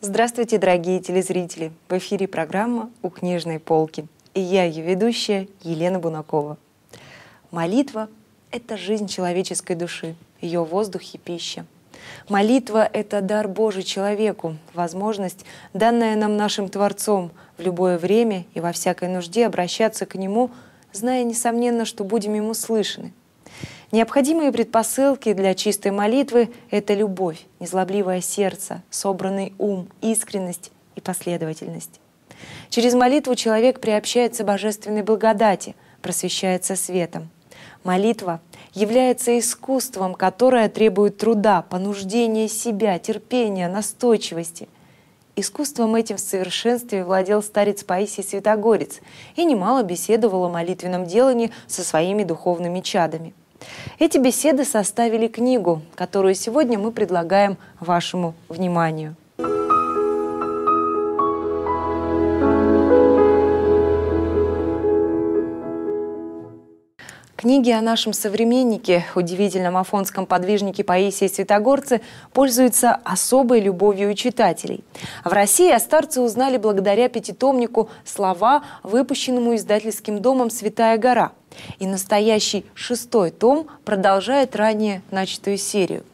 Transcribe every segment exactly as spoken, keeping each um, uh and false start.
Здравствуйте, дорогие телезрители! В эфире программа «У книжной полки». И я, ее ведущая, Елена Бунакова. Молитва — это жизнь человеческой души, ее воздух и пища. Молитва — это дар Божий человеку, возможность, данная нам нашим Творцом, в любое время и во всякой нужде обращаться к Нему, зная, несомненно, что будем Ему слышны. Необходимые предпосылки для чистой молитвы — это любовь, незлобливое сердце, собранный ум, искренность и последовательность. Через молитву человек приобщается божественной благодати, просвещается светом. Молитва является искусством, которое требует труда, понуждения себя, терпения, настойчивости. Искусством этим в совершенстве владел старец Паисий Святогорец и немало беседовал о молитвенном делании со своими духовными чадами. Эти беседы составили книгу, которую сегодня мы предлагаем вашему вниманию. Книги о нашем современнике, удивительном афонском подвижнике Паисии Святогорце, пользуются особой любовью у читателей. В России о старце узнали благодаря пятитомнику «Слова», выпущенному издательским домом «Святая гора». И настоящий шестой том продолжает ранее начатую серию.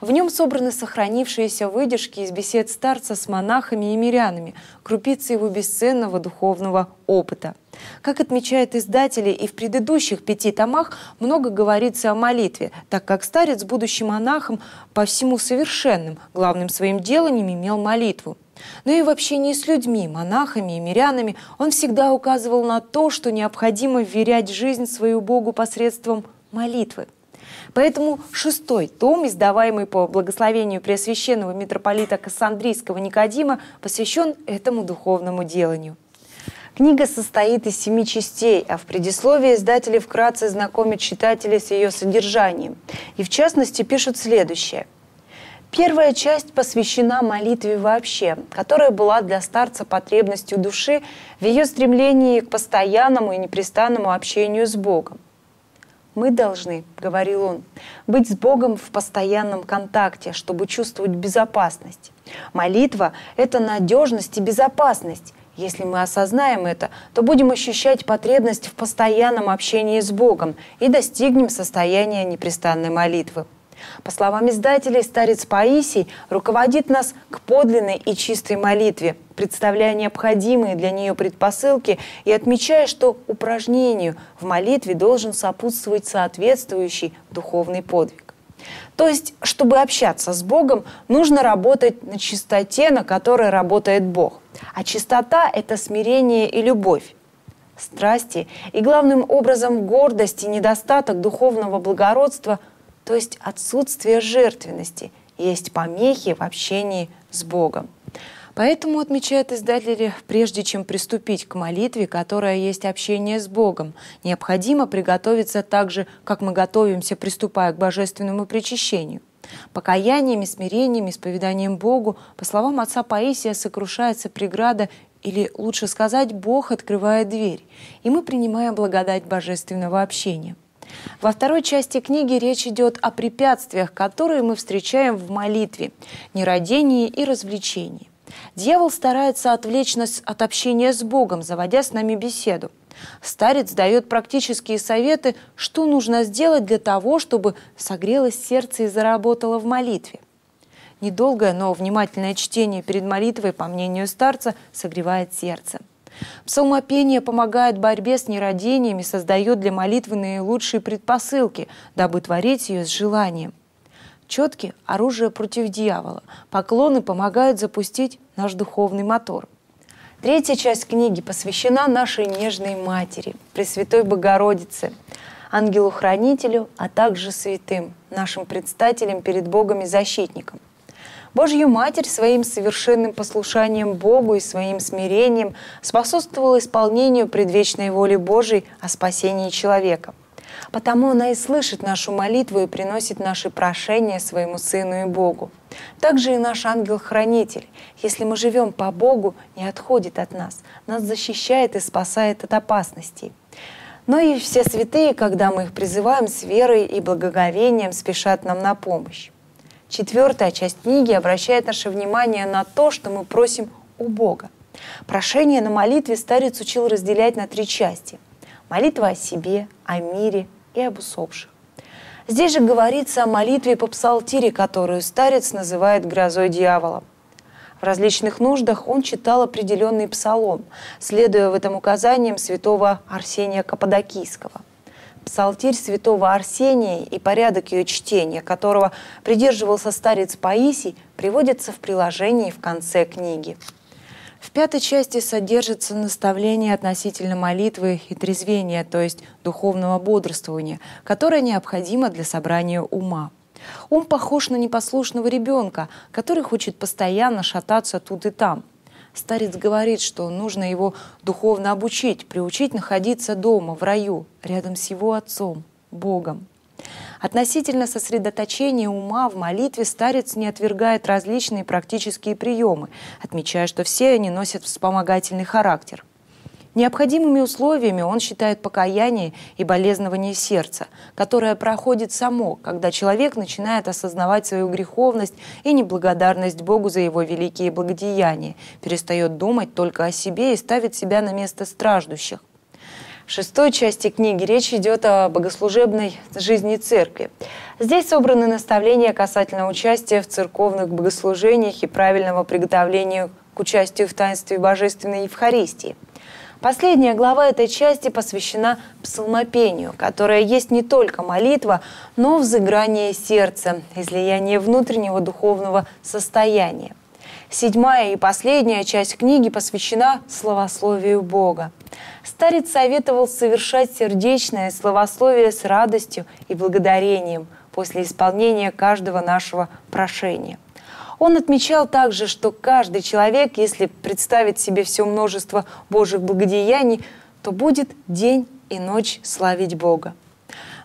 В нем собраны сохранившиеся выдержки из бесед старца с монахами и мирянами, крупицы его бесценного духовного опыта. Как отмечают издатели, и в предыдущих пяти томах много говорится о молитве, так как старец, будучи монахом, по всему совершенным, главным своим деланием имел молитву. Но и в общении с людьми, монахами и мирянами, он всегда указывал на то, что необходимо вверять жизнь свою Богу посредством молитвы. Поэтому шестой том, издаваемый по благословению преосвященного митрополита Кассандрийского Никодима, посвящен этому духовному деланию. Книга состоит из семи частей, а в предисловии издатели вкратце знакомят читателей с ее содержанием. И в частности пишут следующее. Первая часть посвящена молитве вообще, которая была для старца потребностью души в ее стремлении к постоянному и непрестанному общению с Богом. «Мы должны, — говорил он, — быть с Богом в постоянном контакте, чтобы чувствовать безопасность. Молитва — это надежность и безопасность. Если мы осознаем это, то будем ощущать потребность в постоянном общении с Богом и достигнем состояния непрестанной молитвы. По словам издателей, старец Паисий руководит нас к подлинной и чистой молитве, представляя необходимые для нее предпосылки и отмечая, что упражнению в молитве должен сопутствовать соответствующий духовный подвиг. То есть, чтобы общаться с Богом, нужно работать на чистоте, на которой работает Бог. А чистота – это смирение и любовь. Страсти и, главным образом, гордость и недостаток духовного благородства – то есть отсутствие жертвенности, есть помехи в общении с Богом. Поэтому, отмечают издатели, прежде чем приступить к молитве, которая есть общение с Богом, необходимо приготовиться так же, как мы готовимся, приступая к божественному причащению. Покаяниями, смирениями, исповеданием Богу, по словам отца Паисия, сокрушается преграда, или, лучше сказать, Бог открывает дверь, и мы принимаем благодать божественного общения. Во второй части книги речь идет о препятствиях, которые мы встречаем в молитве, нерадении и развлечении. Дьявол старается отвлечь нас от общения с Богом, заводя с нами беседу. Старец дает практические советы, что нужно сделать для того, чтобы согрелось сердце и заработало в молитве. Недолгое, но внимательное чтение перед молитвой, по мнению старца, согревает сердце. Псалмопение помогает в борьбе с нерадениями, создает для молитвы наилучшие предпосылки, дабы творить ее с желанием. Четки – оружие против дьявола. Поклоны помогают запустить наш духовный мотор. Третья часть книги посвящена нашей нежной матери, Пресвятой Богородице, ангелу-хранителю, а также святым, нашим предстателям перед Богом и защитникам. Божью Матерь своим совершенным послушанием Богу и своим смирением способствовала исполнению предвечной воли Божией о спасении человека. Потому она и слышит нашу молитву и приносит наши прошения своему Сыну и Богу. Также и наш ангел-хранитель, если мы живем по Богу, не отходит от нас, нас защищает и спасает от опасностей. Но и все святые, когда мы их призываем, с верой и благоговением спешат нам на помощь. Четвертая часть книги обращает наше внимание на то, что мы просим у Бога. Прошение на молитве старец учил разделять на три части. Молитва о себе, о мире и об усопших. Здесь же говорится о молитве по псалтире, которую старец называет «грозой дьявола». В различных нуждах он читал определенный псалом, следуя в этом указаниям святого Арсения Каппадокийского. Псалтирь святого Арсения и порядок ее чтения, которого придерживался старец Паисий, приводится в приложении в конце книги. В пятой части содержится наставление относительно молитвы и трезвения, то есть духовного бодрствования, которое необходимо для собрания ума. Ум похож на непослушного ребенка, который хочет постоянно шататься тут и там. Старец говорит, что нужно его духовно обучить, приучить находиться дома, в раю, рядом с его отцом, Богом. Относительно сосредоточения ума в молитве старец не отвергает различные практические приемы, отмечая, что все они носят вспомогательный характер. Необходимыми условиями он считает покаяние и болезнование сердца, которое проходит само, когда человек начинает осознавать свою греховность и неблагодарность Богу за его великие благодеяния, перестает думать только о себе и ставит себя на место страждущих. В шестой части книги речь идет о богослужебной жизни церкви. Здесь собраны наставления касательно участия в церковных богослужениях и правильного приготовления к участию в таинстве Божественной Евхаристии. Последняя глава этой части посвящена псалмопению, которая есть не только молитва, но взыграние сердца, излияние внутреннего духовного состояния. Седьмая и последняя часть книги посвящена словословию Бога. Старец советовал совершать сердечное словословие с радостью и благодарением после исполнения каждого нашего прошения. Он отмечал также, что каждый человек, если представит себе все множество Божьих благодеяний, то будет день и ночь славить Бога.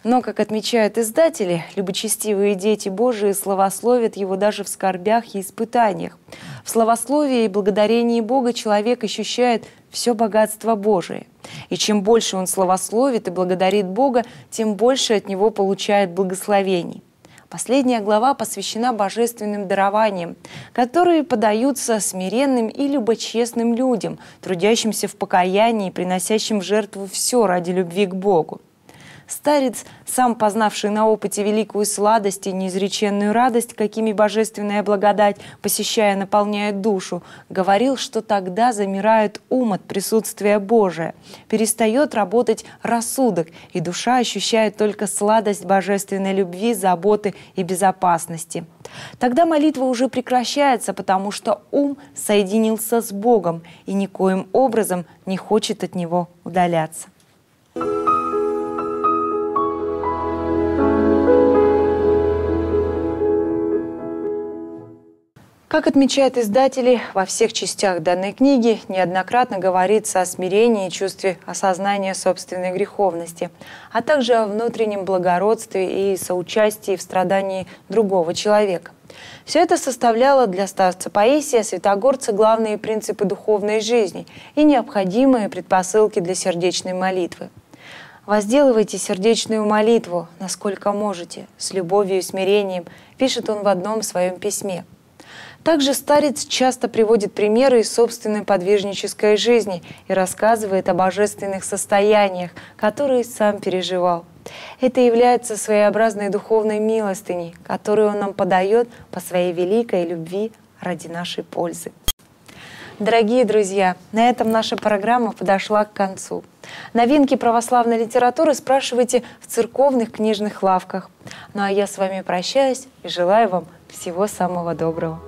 Но, как отмечают издатели, любочестивые дети Божии славословят его даже в скорбях и испытаниях. В словословии и благодарении Бога человек ощущает все богатство Божие. И чем больше он славословит и благодарит Бога, тем больше от него получает благословений. Последняя глава посвящена божественным дарованиям, которые подаются смиренным и любочестным людям, трудящимся в покаянии и приносящим в жертву все ради любви к Богу. Старец, сам познавший на опыте великую сладость и неизреченную радость, какими божественная благодать, посещая, наполняет душу, говорил, что тогда замирает ум от присутствия Божия, перестает работать рассудок, и душа ощущает только сладость божественной любви, заботы и безопасности. Тогда молитва уже прекращается, потому что ум соединился с Богом и никоим образом не хочет от него удаляться. Как отмечают издатели, во всех частях данной книги неоднократно говорится о смирении и чувстве осознания собственной греховности, а также о внутреннем благородстве и соучастии в страдании другого человека. Все это составляло для старца Паисия Святогорца главные принципы духовной жизни и необходимые предпосылки для сердечной молитвы. «Возделывайте сердечную молитву, насколько можете, с любовью и смирением», пишет он в одном своем письме. Также старец часто приводит примеры из собственной подвижнической жизни и рассказывает о божественных состояниях, которые сам переживал. Это является своеобразной духовной милостыней, которую он нам подает по своей великой любви ради нашей пользы. Дорогие друзья, на этом наша программа подошла к концу. Новинки православной литературы спрашивайте в церковных книжных лавках. Ну а я с вами прощаюсь и желаю вам всего самого доброго.